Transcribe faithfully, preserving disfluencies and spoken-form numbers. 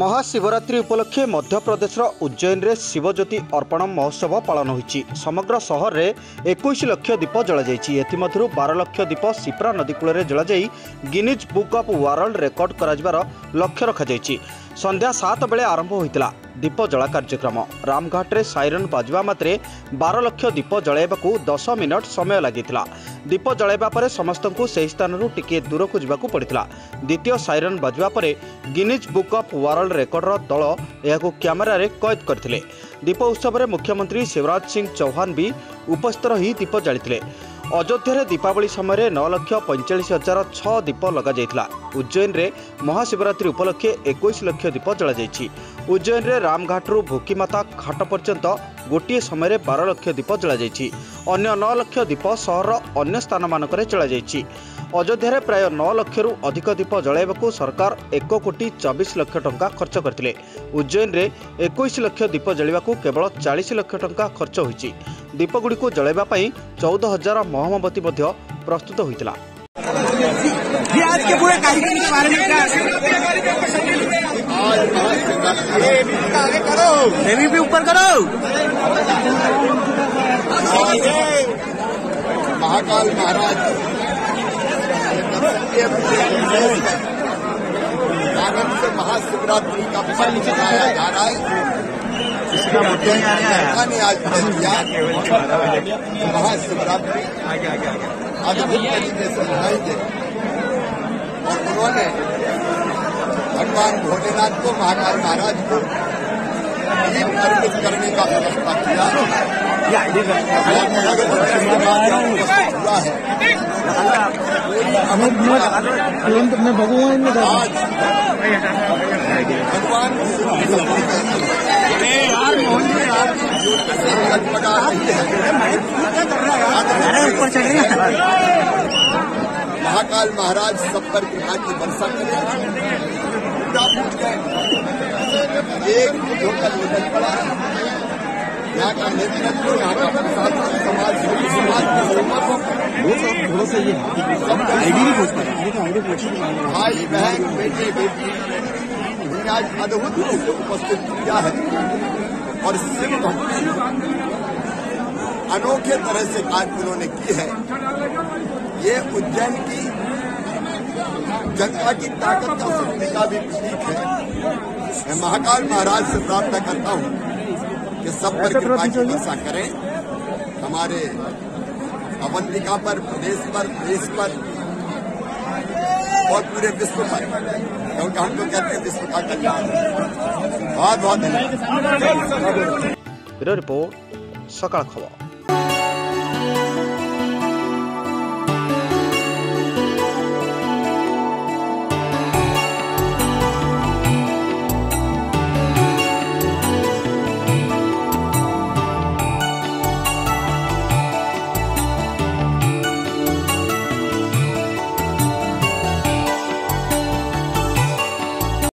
महाशिवरात्रि उपलक्षे मध्यप्रदेश उज्जैन में शिवज्योति अर्पण महोत्सव पालन होती। समग्र शहर में इक्कीस लाख दीप जलाई, एमध्य बारह लाख दीप शिप्रा नदी कूल जलाई Guinness Book of World Record कर लक्ष्य रखी। संध्या सात बेले आरंभ होता दीप जला कार्यक्रम। रामघाट में साइरन बाजा मात्रे बारह लाख दीप जल्वाकू दस मिनट समय लगी। दीप जल्वा पर समस्त को सही स्थान टिके दूर को जावाक पड़ा। द्वितीय साइरन बाजा पर Guinness Book of World Record दल यह कैमेरा कैद करते। दीप उत्सव में मुख्यमंत्री शिवराज सिंह चौहान भी उपस्थित रही दीप जली। अयोध्या दीपावली समय नौ लाख पैंचाश हजार छः दीप लगे। उज्जैन में महाशिवरात्रि उपलक्षे इक्कीस लाख दीप जलाई। उज्जैन में रामघाटू भोकीमाता घाट पर्यंत गोटे समय बारह लाख दीप जलाई। अन्य नौ लाख दीप सहर अन्य स्थान मानक जलाई। अयोध्या प्राय नौ लाख रु अधिक दीप जल्वाक सरकार एक कोटी चौबीस लाख टंका खर्च करते। उज्जैन में इक्कीस लाख दीप जल्वाक केवल चालीस लाख टंका खर्च होती। दीपगुड़ी को जल्वा चौदह हजार मोमबत्ती प्रस्तुत होता। महाकाल महाराज से महाशिवरात्रि का फल चढ़ाया जा रहा है। महाशिवरात्रि अद्भुत तरीके से मनाई गई और उन्होंने भगवान भोलेनाथ को महाकाल महाराज को दीप अर्पित करने का व्यवस्था किया भगवान महाकाल महाराज सब पर कृपा की वर्षा करें। एक होकर निकल पड़ा यहाँ का नेतृत्व, यहाँ का प्रशासन, समाज समाज के लोगों से भाई बहन बेटे बेटी आज अद्भुत रूप से उपस्थित किया है और शिव भक्ति अनोखे तरह से बात उन्होंने की है। ये उज्जैन की जनता की ताकत का शक्ति का भी प्रतीक है। मैं महाकाल महाराज से प्रार्थना करता हूँ कि सब पर कृपा की वर्षा करें। हमारे अवंतिका पर, प्रदेश पर, देश पर और पूरे विश्व पर, क्योंकि हम लोग कहते हैं विश्व का कल्याण। बहुत बहुत धन्यवाद। ब्यूरो रिपोर्ट, सकाल खबर।